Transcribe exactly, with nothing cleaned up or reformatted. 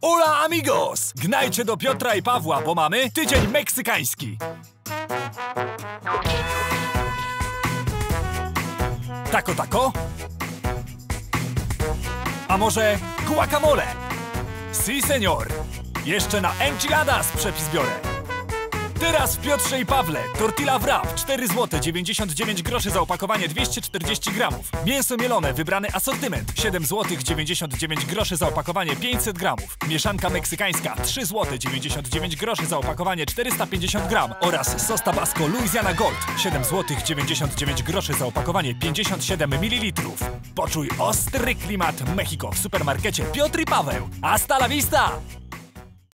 Hola amigos! Gnajcie do Piotra i Pawła, bo mamy Tydzień Meksykański. Taco, taco? A może guacamole? Si, senior. Jeszcze na enchiladas przepis biorę. Teraz w Piotrze i Pawle. Tortilla wrap cztery złote dziewięćdziesiąt dziewięć groszy za opakowanie dwieście czterdzieści gramów. Mięso mielone, wybrany asortyment siedem złotych dziewięćdziesiąt dziewięć groszy za opakowanie pięćset gramów. Mieszanka meksykańska trzy złote dziewięćdziesiąt dziewięć groszy za opakowanie czterysta pięćdziesiąt gram. Oraz sos Tabasco Louisiana Gold siedem złotych dziewięćdziesiąt dziewięć groszy za opakowanie pięćdziesiąt siedem mililitrów. Poczuj ostry klimat Mexico w supermarkecie Piotr i Paweł. Hasta la vista!